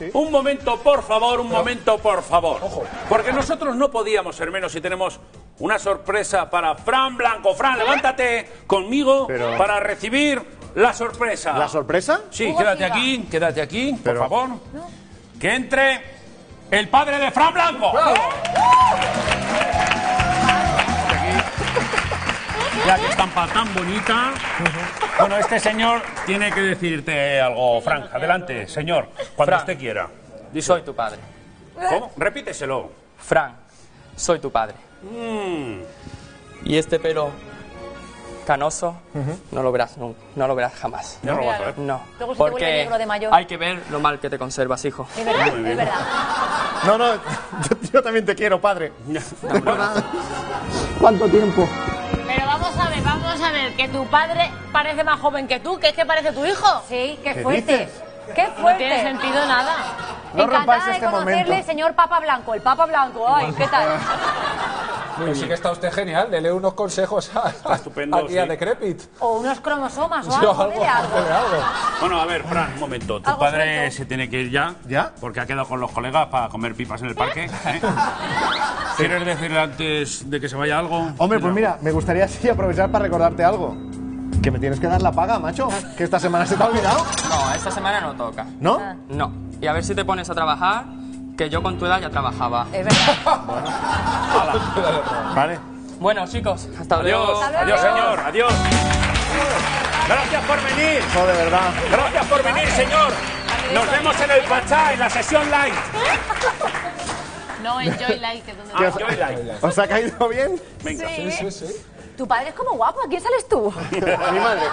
¿Sí? Un momento, por favor, un momento, por favor. Ojo. Porque nosotros no podíamos ser menos si tenemos una sorpresa para Fran Blanco. Fran, levántate conmigo para recibir la sorpresa. ¿La sorpresa? Sí, quédate aquí, por favor. No. Que entre el padre de Fran Blanco. ¡Bravo! Ya que estampa tan bonita. Bueno, este señor tiene que decirte algo, Frank. Adelante, señor, cuando usted quiera. Soy tu padre. ¿Cómo? Repíteselo. Frank, soy tu padre. Y este pelo canoso no lo verás nunca, no lo verás jamás. No lo vas a ver. No, porque hay que ver lo mal que te conservas, hijo. Es verdad, es verdad. No, no, yo también te quiero, padre. ¿Cuánto tiempo? Pero vamos a ver, que tu padre parece más joven que tú, que es que parece tu hijo. Sí, qué fuerte. ¿Dices? Qué fuerte. No tiene sentido nada. No rompáis este momento. Encantada de conocerle, señor Papa Blanco, el Papa Blanco. Ay, ¿qué tal? Pues sí que está usted genial, dele unos consejos a la tía decrépit. O unos cromosomas o algo, algo. Bueno, a ver, Fran, un momento. Tu padre se tiene que ir ya, porque ha quedado con los colegas para comer pipas en el parque. ¿Quieres decirle antes de que se vaya algo? Hombre, pues mira, me gustaría sí aprovechar para recordarte algo. Que me tienes que dar la paga, macho. ¿Que esta semana se te ha olvidado? No, esta semana no toca. ¿No? No. Y a ver si te pones a trabajar, que yo con tu edad ya trabajaba. Es verdad. Bueno. Vale. Bueno, chicos, hasta luego. Adiós, señor. Adiós. Gracias por venir. No, de verdad. Gracias por venir, señor. Nos vemos en el Pachá, en la sesión live. No, en Joy Live, que es donde... Joy Live. ¿Os ha caído bien? Venga. Sí. Tu padre es como guapo, ¿a quién sales tú? Mi madre.